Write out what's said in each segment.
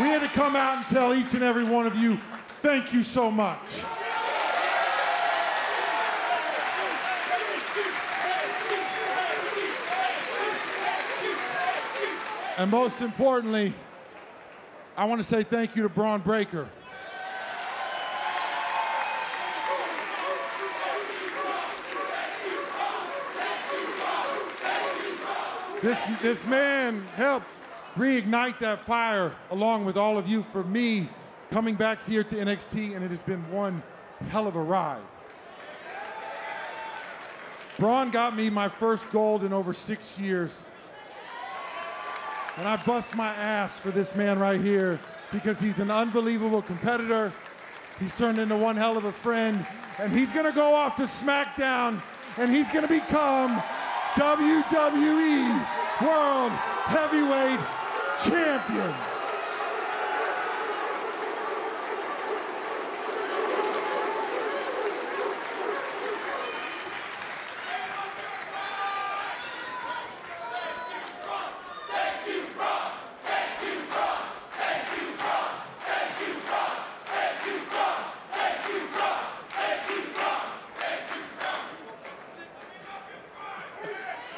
We had to come out and tell each and every one of you, thank you so much. And most importantly, I want to say thank you to Bron Breakker. This man helped reignite that fire along with all of you for me coming back here to NXT, and it has been one hell of a ride. Bron got me my first gold in over 6 years. And I bust my ass for this man right here because he's an unbelievable competitor. He's turned into one hell of a friend, and he's gonna go off to SmackDown, and he's gonna become WWE World Heavyweight Champion.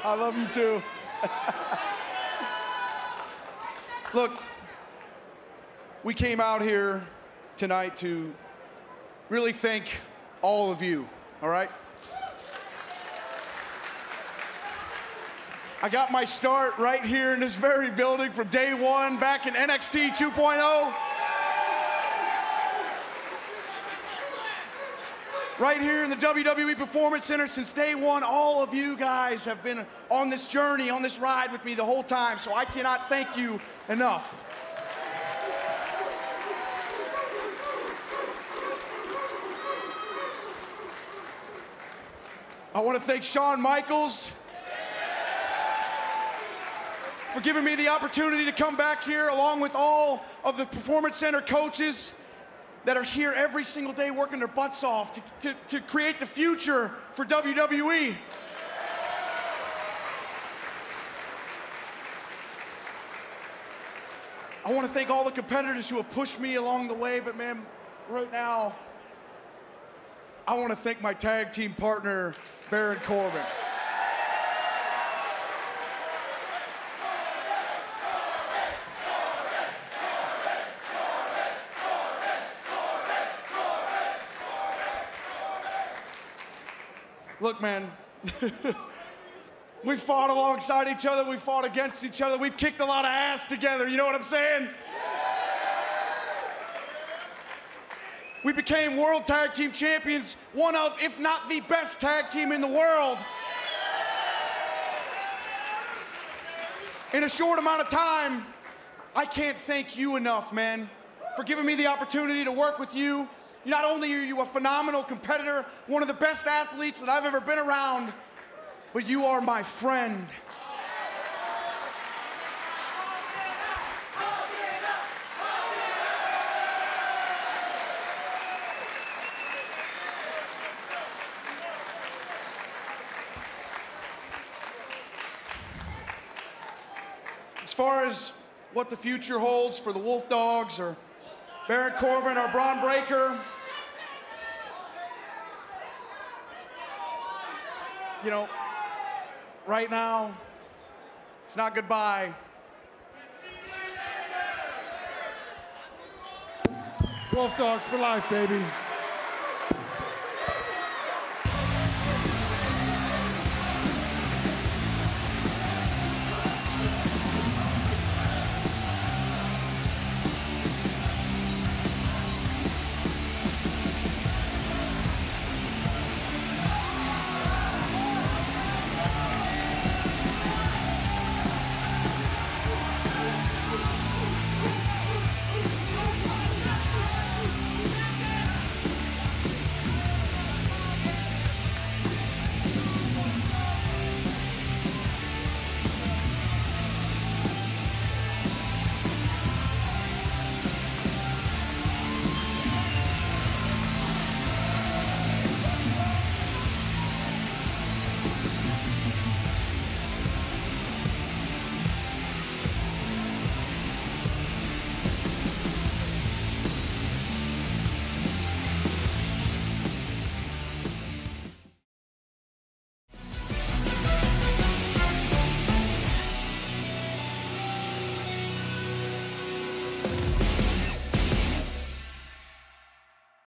I love you too. Look, we came out here tonight to really thank all of you, all right? I got my start right here in this very building from day one back in NXT 2.0. Right here in the WWE Performance Center since day one, all of you guys have been on this journey, on this ride with me the whole time, so I cannot thank you enough. I want to thank Shawn Michaels for giving me the opportunity to come back here along with all of the Performance Center coaches that are here every single day working their butts off to create the future for WWE. I want to thank all the competitors who have pushed me along the way, but man, right now, I want to thank my tag team partner, Baron Corbin. Look, man, we fought alongside each other, we fought against each other, we've kicked a lot of ass together, you know what I'm saying? We became World Tag Team Champions, one of, if not the best tag team in the world. In a short amount of time, I can't thank you enough, man, for giving me the opportunity to work with you. Not only are you a phenomenal competitor, one of the best athletes that I've ever been around, but you are my friend. As far as what the future holds for the Wolf Dogs or Baron Corbin or Bron Breakker, you know, right now, it's not goodbye. Wolf Dogs for life, baby.